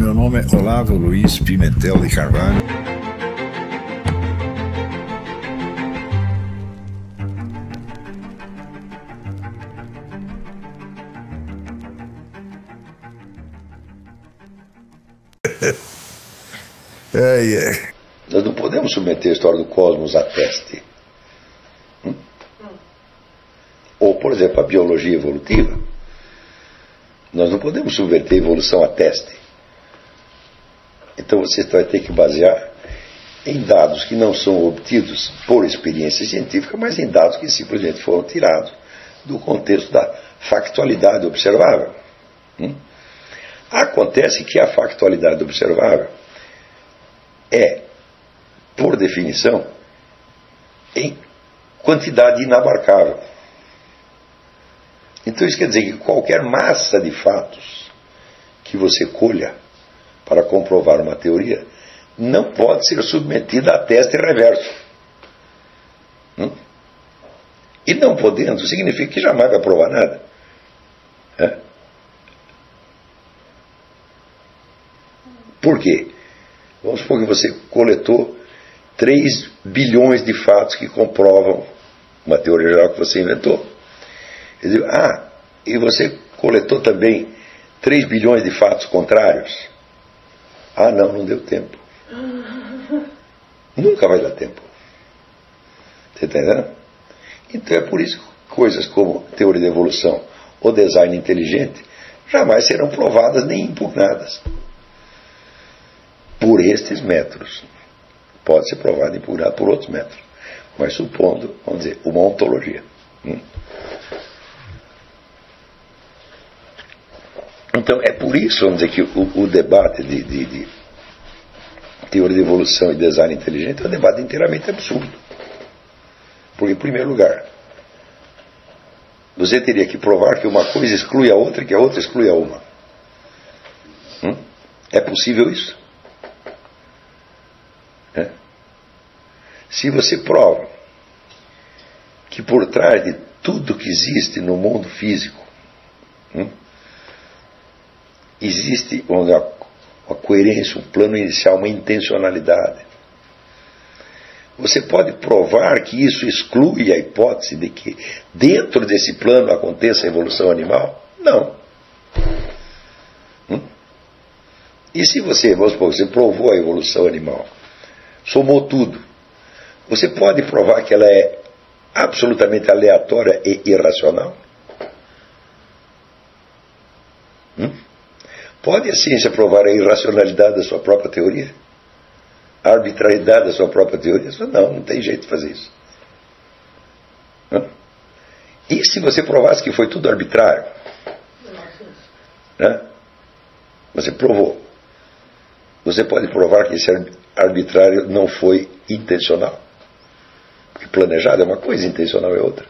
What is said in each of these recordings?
Meu nome é Olavo Luiz Pimentel de Carvalho. Nós não podemos submeter a história do cosmos a teste. Ou, por exemplo, a biologia evolutiva. Nós não podemos subverter a evolução a teste. Então você vai ter que basear em dados que não são obtidos por experiência científica, mas em dados que simplesmente foram tirados do contexto da factualidade observável. Acontece que a factualidade observável é, por definição, em quantidade inabarcável. Então isso quer dizer que qualquer massa de fatos que você colha para comprovar uma teoria não pode ser submetida a teste reverso. E não podendo significa que jamais vai provar nada. Por quê? Vamos supor que você coletou 3 bilhões de fatos que comprovam uma teoria geral que você inventou. Eu digo, e você coletou também 3 bilhões de fatos contrários? Não deu tempo. Nunca vai dar tempo. Você está entendendo? Então é por isso que coisas como teoria da evolução ou design inteligente jamais serão provadas nem impugnadas. Por estes métodos. Pode ser provado e impugnado por outros métodos. Mas supondo, vamos dizer, uma ontologia. Então, é por isso, vamos dizer, que o debate de teoria de evolução e design inteligente é um debate inteiramente absurdo. Porque, em primeiro lugar, você teria que provar que uma coisa exclui a outra e que a outra exclui a uma. É possível isso? Se você prova que por trás de tudo que existe no mundo físico, existe uma coerência, um plano inicial, uma intencionalidade. Você pode provar que isso exclui a hipótese de que dentro desse plano aconteça a evolução animal? Não. E se você, vamos supor, você provou a evolução animal, somou tudo, você pode provar que ela é absolutamente aleatória e irracional? Pode a ciência provar a irracionalidade da sua própria teoria? A arbitrariedade da sua própria teoria? Não tem jeito de fazer isso. E se você provasse que foi tudo arbitrário? Você provou. Você pode provar que esse arbitrário não foi intencional? Porque planejado é uma coisa, intencional é outra.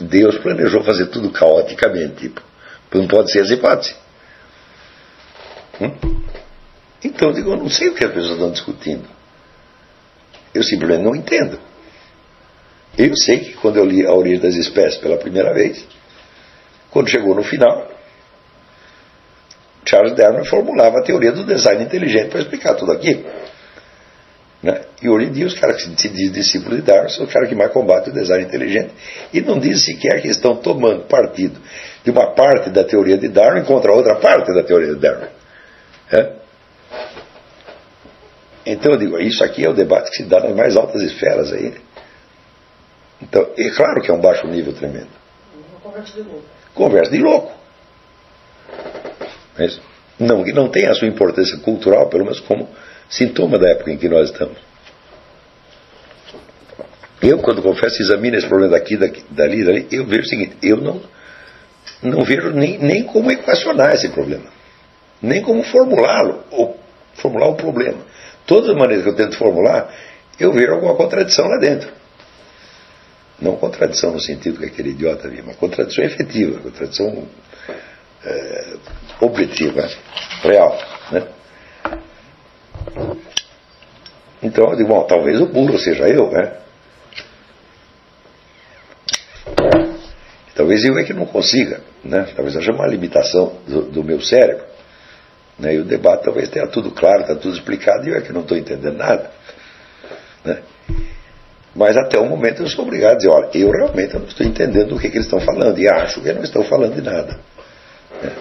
Deus planejou fazer tudo caoticamente, não pode ser essa hipótese. Então, eu não sei o que as pessoas estão discutindo. Eu simplesmente não entendo. Eu sei que quando eu li A Origem das Espécies pela primeira vez, quando chegou no final, Charles Darwin formulava a teoria do design inteligente para explicar tudo aquilo. E hoje em dia os caras que se dizem discípulos de Darwin são os caras que mais combatem o design inteligente e não dizem sequer que estão tomando partido de uma parte da teoria de Darwin contra a outra parte da teoria de Darwin. Então eu digo, isso aqui é o debate que se dá nas mais altas esferas aí. Então, é claro que é um baixo nível tremendo. Uma conversa de louco. Conversa de louco. Mas não tem a sua importância cultural, pelo menos como sintoma da época em que nós estamos. Eu, quando confesso, examino esse problema daqui, dali, eu vejo o seguinte, eu não vejo nem como equacionar esse problema, nem como formulá-lo, ou formular o problema. Todas as maneiras que eu tento formular, eu vejo alguma contradição lá dentro. Não contradição no sentido que aquele idiota viu, mas contradição efetiva, contradição objetiva, real, Então eu digo, bom, talvez o burro seja eu, Talvez eu é que não consiga, né? Talvez haja uma limitação do meu cérebro, né? E o debate talvez tenha tudo claro, está tudo explicado, e eu é que não estou entendendo nada, né? Mas até o momento eu sou obrigado a dizer, olha, eu realmente não estou entendendo o que eles estão falando, e acho que não estão falando de nada, né?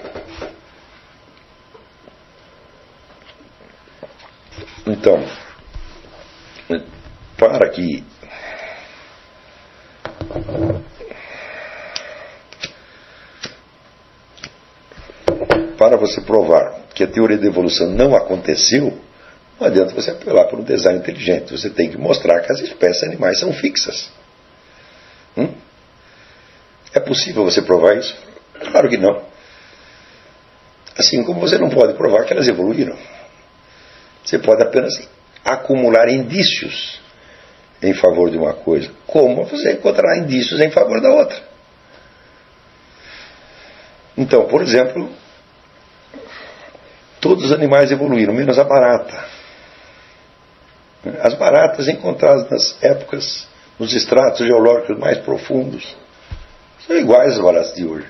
Então, para que para você provar que a teoria da evolução não aconteceu, não adianta você apelar por um design inteligente. Você tem que mostrar que as espécies animais são fixas. É possível você provar isso? Claro que não. Assim como você não pode provar que elas evoluíram. Você pode apenas acumular indícios em favor de uma coisa, como você encontrará indícios em favor da outra. Então, por exemplo, todos os animais evoluíram, menos a barata. As baratas encontradas nas épocas, nos estratos geológicos mais profundos, são iguais às baratas de hoje.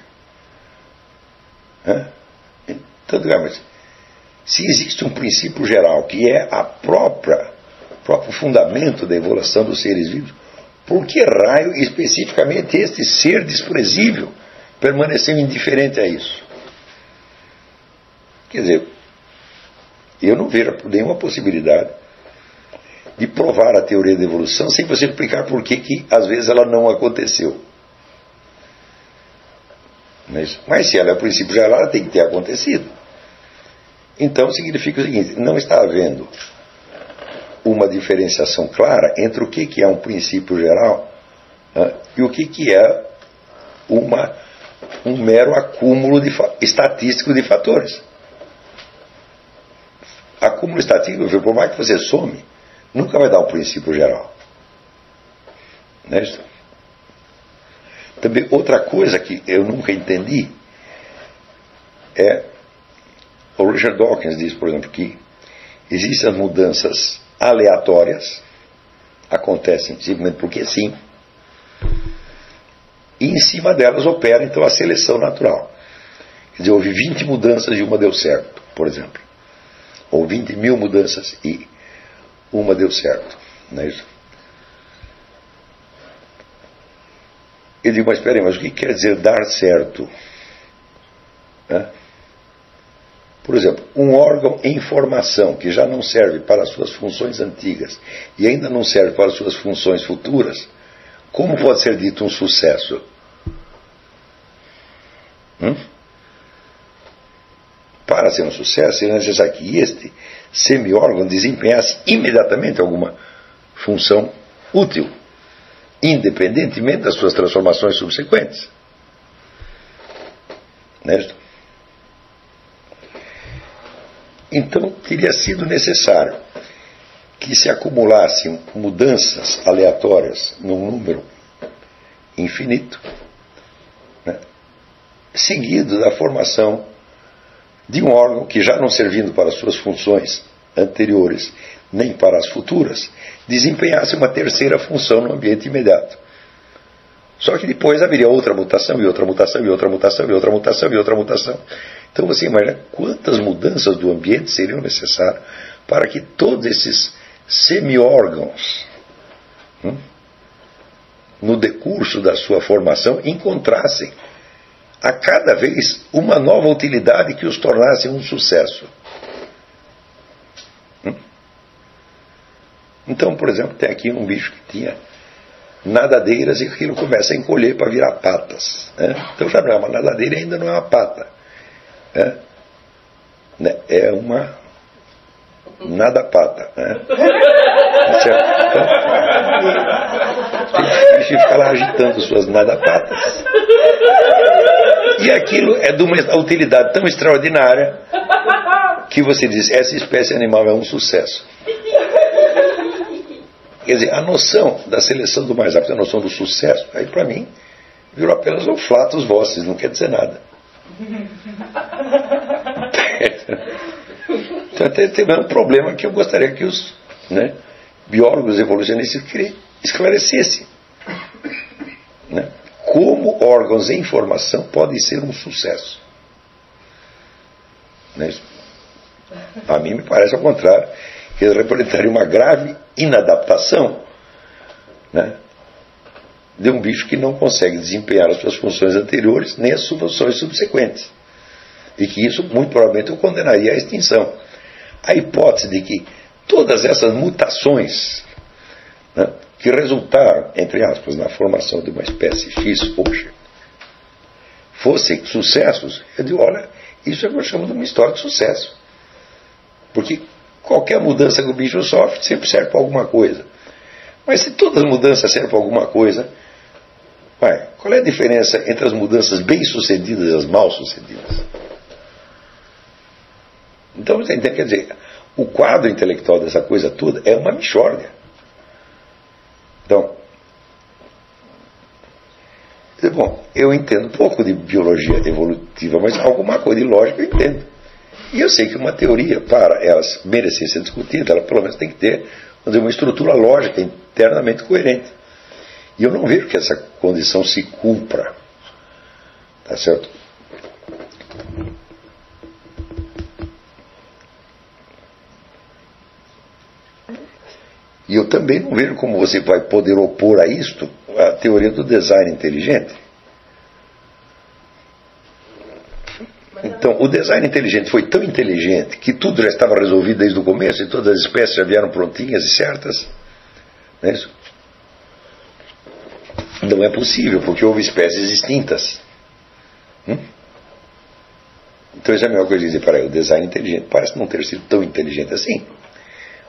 Então, digamos, se existe um princípio geral, que é a próprio fundamento da evolução dos seres vivos, por que raio especificamente este ser desprezível permaneceu indiferente a isso? Quer dizer, eu não vejo nenhuma possibilidade de provar a teoria da evolução sem você explicar por que às vezes ela não aconteceu. Mas se ela é o princípio geral, ela tem que ter acontecido. Então significa o seguinte, não está havendo uma diferenciação clara entre o que é um princípio geral, né, e o que é um mero acúmulo estatístico de fatores. Acúmulo estatístico, por mais que você some, nunca vai dar um princípio geral. Né? Também outra coisa que eu nunca entendi é, o Richard Dawkins diz, por exemplo, que existem as mudanças aleatórias, acontecem simplesmente porque sim, e em cima delas opera então a seleção natural. Quer dizer, houve 20 mudanças e uma deu certo, por exemplo, ou 20.000 mudanças e uma deu certo, não é isso? Eu digo, mas espera aí, mas o que quer dizer dar certo? Por exemplo, um órgão em formação, que já não serve para as suas funções antigas e ainda não serve para as suas funções futuras, como pode ser dito um sucesso? Para ser um sucesso, seria necessário que este semi-órgão desempenhasse imediatamente alguma função útil, independentemente das suas transformações subsequentes. Neste. Então, teria sido necessário que se acumulassem mudanças aleatórias num número infinito, né, seguido da formação de um órgão que, já não servindo para as suas funções anteriores nem para as futuras, desempenhasse uma terceira função no ambiente imediato. Só que depois haveria outra mutação, e outra mutação, e outra mutação, e outra mutação, e outra mutação. Então você imagina quantas mudanças do ambiente seriam necessárias para que todos esses semi-órgãos, no decurso da sua formação, encontrassem a cada vez uma nova utilidade que os tornasse um sucesso. Então, por exemplo, tem aqui um bicho que tinha nadadeiras e aquilo começa a encolher para virar patas, né? Então já não é uma nadadeira, ainda não é uma pata, né? É uma nadapata, né? O bicho fica lá agitando suas nadapatas, e aquilo é de uma utilidade tão extraordinária que você diz, essa espécie animal é um sucesso. Quer dizer, a noção da seleção do mais apto, a noção do sucesso, aí para mim virou apenas um flatus vocis, não quer dizer nada. Então até tem um problema que eu gostaria que os biólogos evolucionistas esclarecessem, né? Como órgãos em formação podem ser um sucesso. Não é isso? A mim me parece ao contrário, que representaria uma grave inadaptação, né, de um bicho que não consegue desempenhar as suas funções anteriores nem as funções subsequentes. E que isso, muito provavelmente, o condenaria à extinção. A hipótese de que todas essas mutações, né, que resultaram, entre aspas, na formação de uma espécie X ou Y, fossem sucessos, eu digo, olha, isso é o que eu chamo de uma história de sucesso. Porque qualquer mudança que o bicho sofre sempre serve para alguma coisa. Mas se todas as mudanças servem para alguma coisa, vai, qual é a diferença entre as mudanças bem-sucedidas e as mal-sucedidas? Então, quer dizer, o quadro intelectual dessa coisa toda é uma mixórdia. Então, bom, eu entendo pouco de biologia evolutiva, mas alguma coisa de lógica eu entendo. E eu sei que uma teoria, para ela merecer ser discutida, ela pelo menos tem que ter uma estrutura lógica internamente coerente. E eu não vejo que essa condição se cumpra. Tá certo? E eu também não vejo como você vai poder opor a isto a teoria do design inteligente. Então, o design inteligente foi tão inteligente que tudo já estava resolvido desde o começo e todas as espécies já vieram prontinhas e certas. Não é isso? Não é possível, porque houve espécies extintas. Então, isso é a melhor coisa de dizer, peraí, o design inteligente parece não ter sido tão inteligente assim.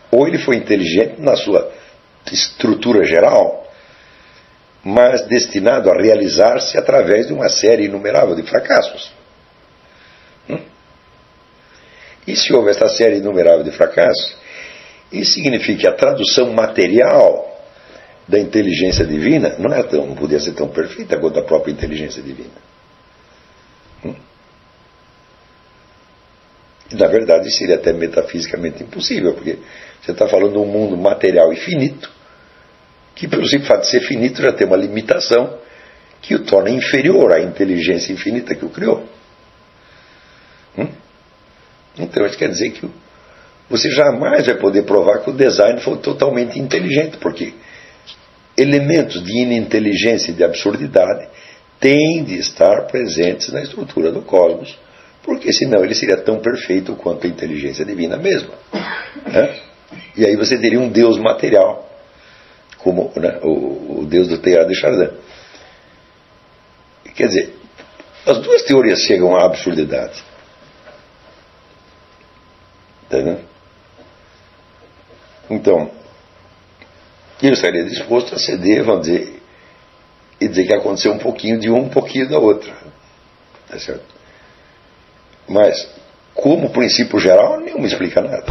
Ou ele foi inteligente na sua estrutura geral, mas destinado a realizar-se através de uma série inumerável de fracassos. E se houve essa série inumerável de fracassos, isso significa que a tradução material da inteligência divina não podia ser tão perfeita quanto a própria inteligência divina. E, na verdade, isso seria até metafisicamente impossível, porque você está falando de um mundo material e finito, que, pelo simples fato de ser finito, já tem uma limitação que o torna inferior à inteligência infinita que o criou. Então, isso quer dizer que você jamais vai poder provar que o design foi totalmente inteligente, porque elementos de ininteligência e de absurdidade têm de estar presentes na estrutura do cosmos, porque senão ele seria tão perfeito quanto a inteligência divina mesma. Né? E aí você teria um Deus material, como, né, o Deus do Teilhard de Chardin. Quer dizer, as duas teorias chegam à absurdidade. Então, eu estaria disposto a ceder, vamos dizer, e dizer que aconteceu um pouquinho de um, um pouquinho da outra. Tá certo? Mas, como princípio geral, nenhum me explica nada.